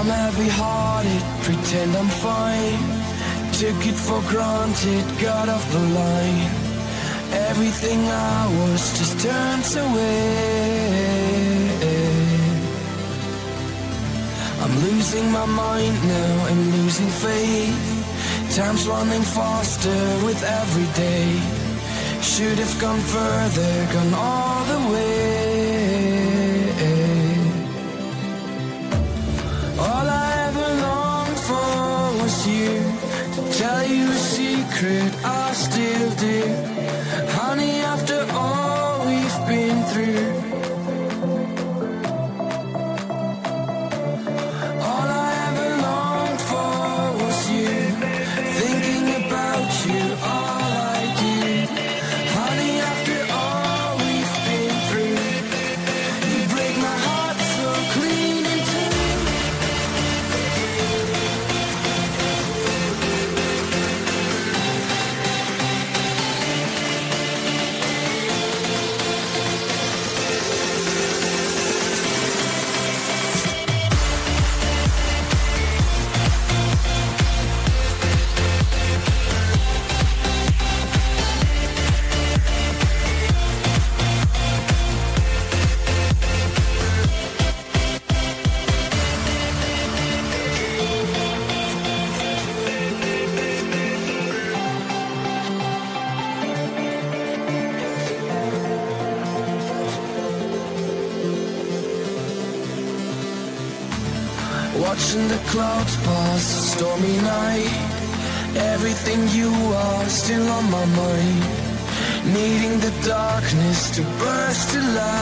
I'm heavy-hearted, pretend I'm fine. Took it for granted, got off the line. Everything I was just turns away. I'm losing my mind now, I'm losing faith. Time's running faster with every day. Should have gone further, gone all the way. Tell you a secret I still do. Honey, after all we've been through, all I ever longed for was you. Thinking about you, all I do. Honey, after all we've been through, you break my heart so clean and true. Watching the clouds pass, stormy night. Everything you are still on my mind. Needing the darkness to burst to light.